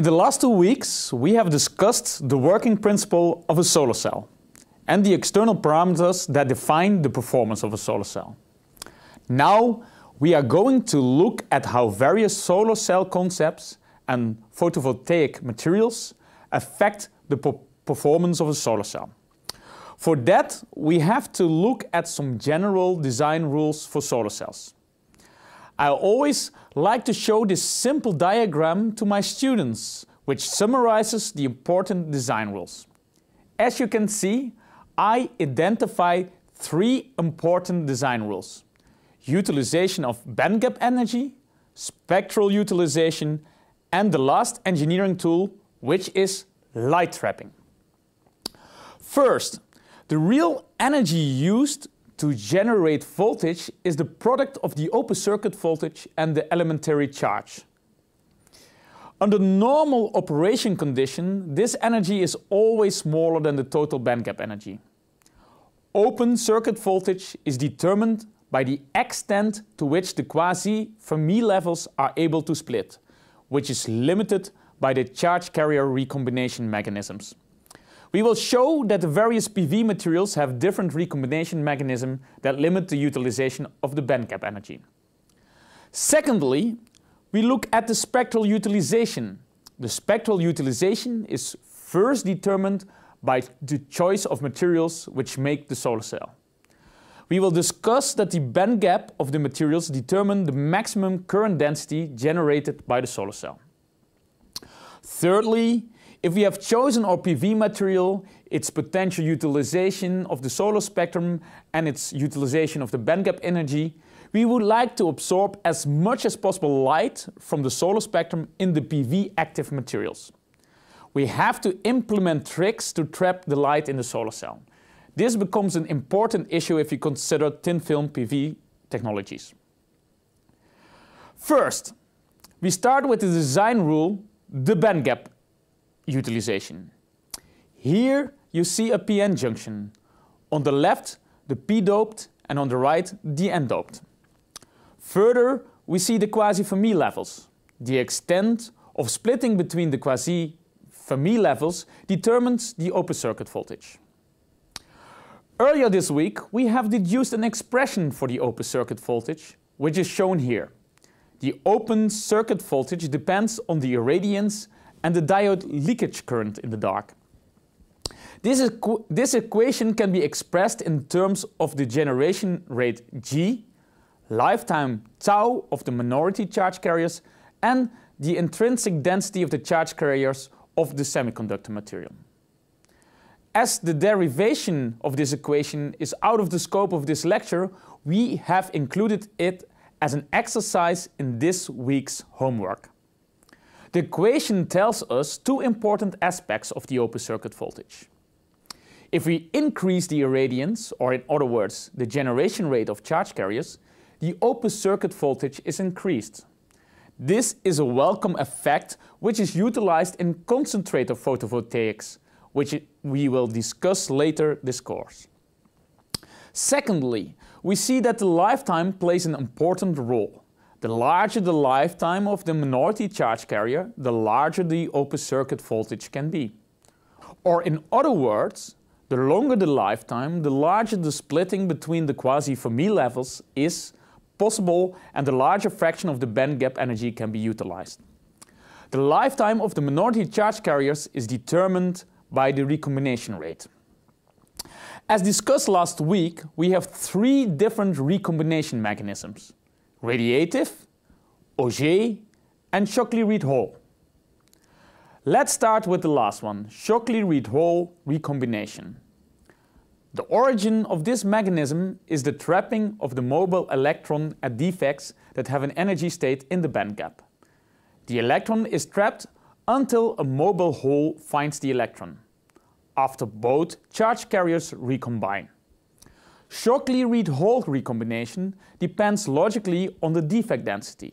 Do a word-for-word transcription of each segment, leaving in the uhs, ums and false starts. In the last two weeks, we have discussed the working principle of a solar cell and the external parameters that define the performance of a solar cell. Now, we are going to look at how various solar cell concepts and photovoltaic materials affect the performance of a solar cell. For that, we have to look at some general design rules for solar cells. I always like to show this simple diagram to my students, which summarizes the important design rules. As you can see, I identify three important design rules: utilization of band gap energy, spectral utilization, and the last engineering tool, which is light trapping. First, the real energy used to generate voltage is the product of the open circuit voltage and the elementary charge. Under normal operation condition, this energy is always smaller than the total band gap energy. Open circuit voltage is determined by the extent to which the quasi-Fermi levels are able to split, which is limited by the charge carrier recombination mechanisms. We will show that the various P V materials have different recombination mechanisms that limit the utilization of the band gap energy. Secondly, we look at the spectral utilization. The spectral utilization is first determined by the choice of materials which make the solar cell. We will discuss that the band gap of the materials determines the maximum current density generated by the solar cell. Thirdly, if we have chosen our P V material, its potential utilization of the solar spectrum and its utilization of the band gap energy, we would like to absorb as much as possible light from the solar spectrum in the P V active materials. We have to implement tricks to trap the light in the solar cell. This becomes an important issue if you consider thin film P V technologies. First, we start with the design rule, the band gap utilization. Here you see a P N junction. On the left, the P-doped, and on the right, the N-doped. Further, we see the quasi-Fermi levels. The extent of splitting between the quasi-Fermi levels determines the open circuit voltage. Earlier this week, we have deduced an expression for the open circuit voltage, which is shown here. The open circuit voltage depends on the irradiance and the diode leakage current in the dark. This, equ this equation can be expressed in terms of the generation rate G, lifetime tau of the minority charge carriers, and the intrinsic density of the charge carriers of the semiconductor material. As the derivation of this equation is out of the scope of this lecture, we have included it as an exercise in this week's homework. The equation tells us two important aspects of the open circuit voltage. If we increase the irradiance, or in other words, the generation rate of charge carriers, the open circuit voltage is increased. This is a welcome effect which is utilized in concentrator photovoltaics, which we will discuss later this course. Secondly, we see that the lifetime plays an important role. The larger the lifetime of the minority charge carrier, the larger the open circuit voltage can be. Or in other words, the longer the lifetime, the larger the splitting between the quasi-Fermi levels is possible and the larger fraction of the band gap energy can be utilized. The lifetime of the minority charge carriers is determined by the recombination rate. As discussed last week, we have three different recombination mechanisms: radiative, Auger, and Shockley-Read-Hall. Let's start with the last one, Shockley-Read-Hall recombination. The origin of this mechanism is the trapping of the mobile electron at defects that have an energy state in the band gap. The electron is trapped until a mobile hole finds the electron. After both charge carriers recombine. Shockley-Read-Hall recombination depends logically on the defect density.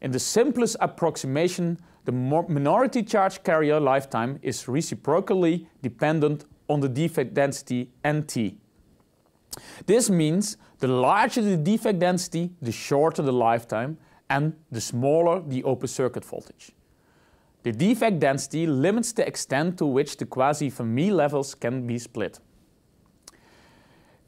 In the simplest approximation, the minority charge carrier lifetime is reciprocally dependent on the defect density N T. This means the larger the defect density, the shorter the lifetime, and the smaller the open circuit voltage. The defect density limits the extent to which the quasi-Fermi levels can be split.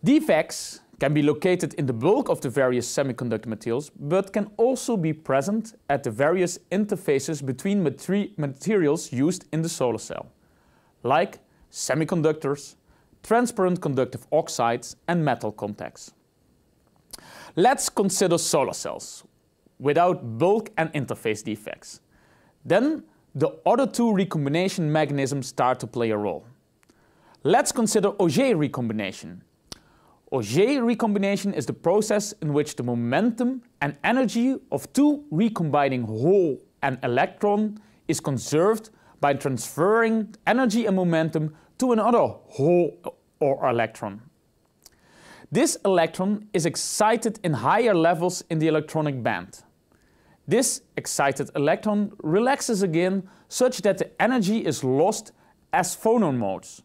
Defects can be located in the bulk of the various semiconductor materials, but can also be present at the various interfaces between materi- materials used in the solar cell, like semiconductors, transparent conductive oxides, and metal contacts. Let's consider solar cells without bulk and interface defects. Then the other two recombination mechanisms start to play a role. Let's consider Auger recombination. Auger recombination is the process in which the momentum and energy of two recombining hole and electron is conserved by transferring energy and momentum to another hole or electron. This electron is excited in higher levels in the electronic band. This excited electron relaxes again such that the energy is lost as phonon modes.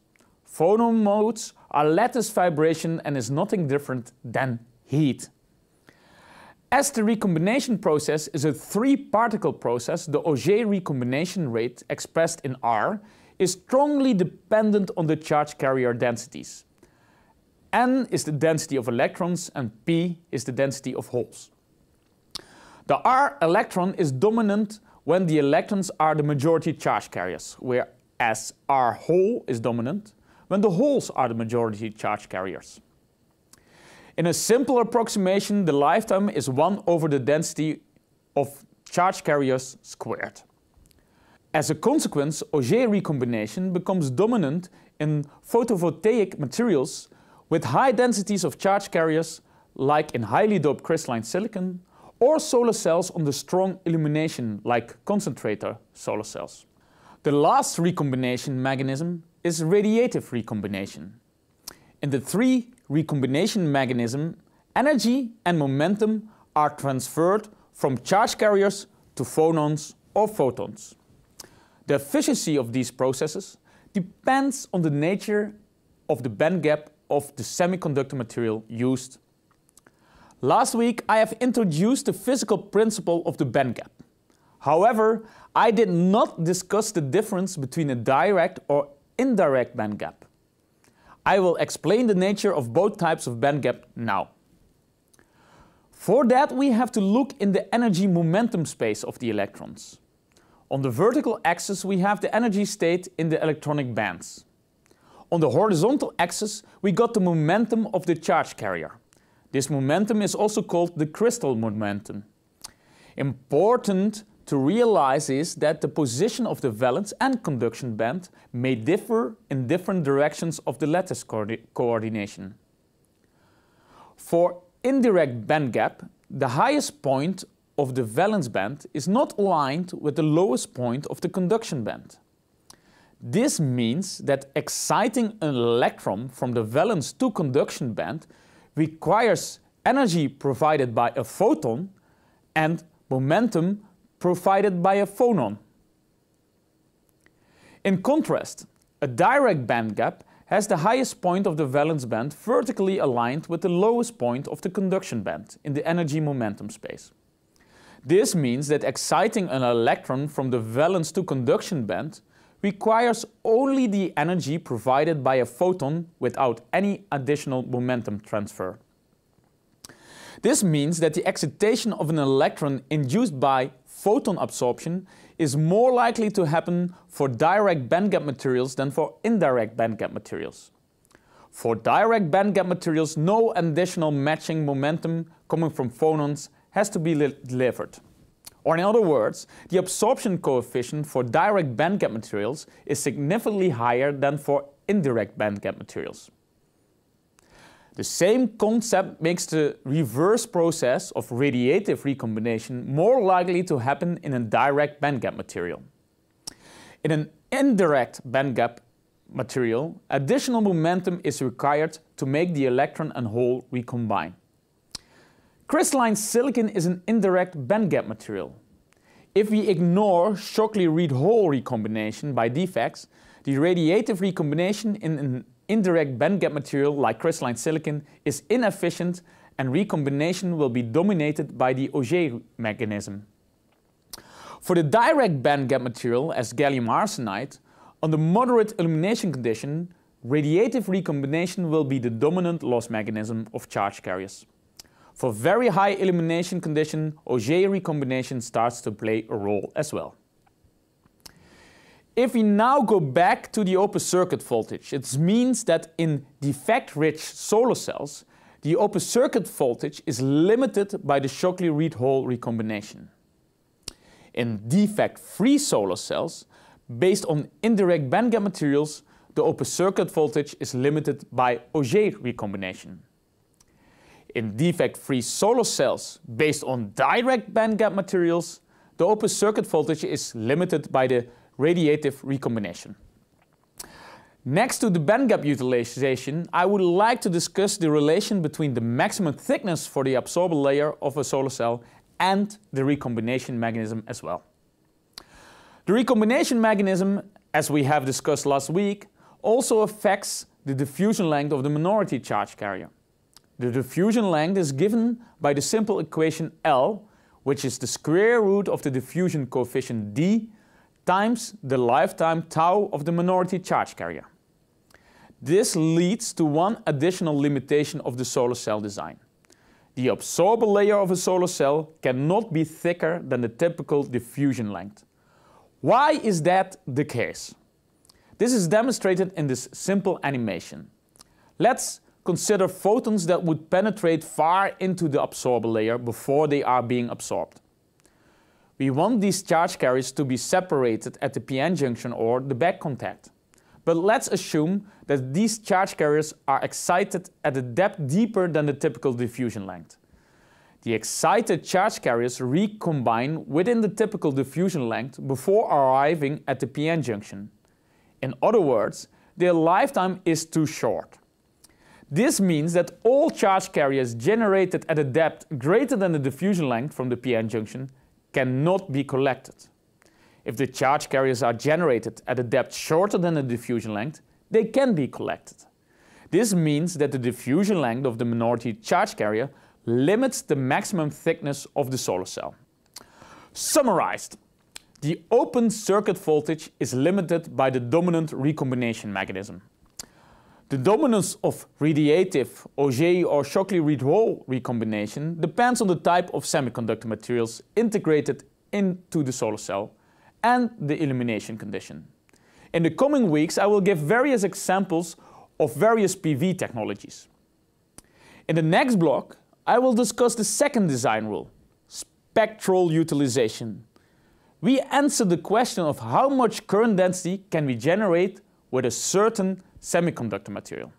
Phonon modes are lattice vibration and is nothing different than heat. As the recombination process is a three-particle process, the Auger recombination rate, expressed in R, is strongly dependent on the charge carrier densities. N is the density of electrons and P is the density of holes. The R electron is dominant when the electrons are the majority charge carriers, whereas R hole is dominant when the holes are the majority charge carriers. In a simple approximation, the lifetime is one over the density of charge carriers squared. As a consequence, Auger recombination becomes dominant in photovoltaic materials with high densities of charge carriers, like in highly doped crystalline silicon, or solar cells under strong illumination, like concentrator solar cells. The last recombination mechanism is radiative recombination. In the three recombination mechanism, energy and momentum are transferred from charge carriers to phonons or photons. The efficiency of these processes depends on the nature of the band gap of the semiconductor material used. Last week I have introduced the physical principle of the band gap. However, I did not discuss the difference between a direct or indirect band gap. I will explain the nature of both types of band gap now. For that, we have to look in the energy momentum space of the electrons. On the vertical axis, we have the energy state in the electronic bands. On the horizontal axis, we got the momentum of the charge carrier. This momentum is also called the crystal momentum. Important to realize is that the position of the valence and conduction band may differ in different directions of the lattice coordination. For indirect band gap, the highest point of the valence band is not aligned with the lowest point of the conduction band. This means that exciting an electron from the valence to conduction band requires energy provided by a photon and momentum provided by a phonon. In contrast, a direct band gap has the highest point of the valence band vertically aligned with the lowest point of the conduction band in the energy momentum space. This means that exciting an electron from the valence to conduction band requires only the energy provided by a photon without any additional momentum transfer. This means that the excitation of an electron induced by photon absorption is more likely to happen for direct band gap materials than for indirect band gap materials. For direct band gap materials, no additional matching momentum coming from phonons has to be delivered. Or in other words, the absorption coefficient for direct band gap materials is significantly higher than for indirect band gap materials. The same concept makes the reverse process of radiative recombination more likely to happen in a direct band gap material. In an indirect band gap material, additional momentum is required to make the electron and hole recombine. Crystalline silicon is an indirect band gap material. If we ignore Shockley-Read-Hall recombination by defects, the radiative recombination in an indirect band gap material like crystalline silicon is inefficient, and recombination will be dominated by the Auger mechanism. For the direct band gap material, as gallium arsenide, under moderate illumination condition, radiative recombination will be the dominant loss mechanism of charge carriers. For very high illumination condition, Auger recombination starts to play a role as well. If we now go back to the open circuit voltage, it means that in defect-rich solar cells, the open circuit voltage is limited by the Shockley-Read-Hall recombination. In defect-free solar cells, based on indirect band gap materials, the open circuit voltage is limited by Auger recombination. In defect-free solar cells based on direct band gap materials, the open circuit voltage is limited by the radiative recombination. Next to the band gap utilization, I would like to discuss the relation between the maximum thickness for the absorber layer of a solar cell and the recombination mechanism as well. The recombination mechanism, as we have discussed last week, also affects the diffusion length of the minority charge carrier. The diffusion length is given by the simple equation L, which is the square root of the diffusion coefficient D times the lifetime tau of the minority charge carrier. This leads to one additional limitation of the solar cell design. The absorber layer of a solar cell cannot be thicker than the typical diffusion length. Why is that the case? This is demonstrated in this simple animation. Let's consider photons that would penetrate far into the absorber layer before they are being absorbed. We want these charge carriers to be separated at the p-n junction or the back contact. But let's assume that these charge carriers are excited at a depth deeper than the typical diffusion length. The excited charge carriers recombine within the typical diffusion length before arriving at the p-n junction. In other words, their lifetime is too short. This means that all charge carriers generated at a depth greater than the diffusion length from the p-n junction cannot be collected. If the charge carriers are generated at a depth shorter than the diffusion length, they can be collected. This means that the diffusion length of the minority charge carrier limits the maximum thickness of the solar cell. Summarized, the open circuit voltage is limited by the dominant recombination mechanism. The dominance of radiative, Auger or Shockley-Read-Hall recombination depends on the type of semiconductor materials integrated into the solar cell and the illumination condition. In the coming weeks, I will give various examples of various P V technologies. In the next block, I will discuss the second design rule, spectral utilization. We answer the question of how much current density can we generate with a certain semiconductor material.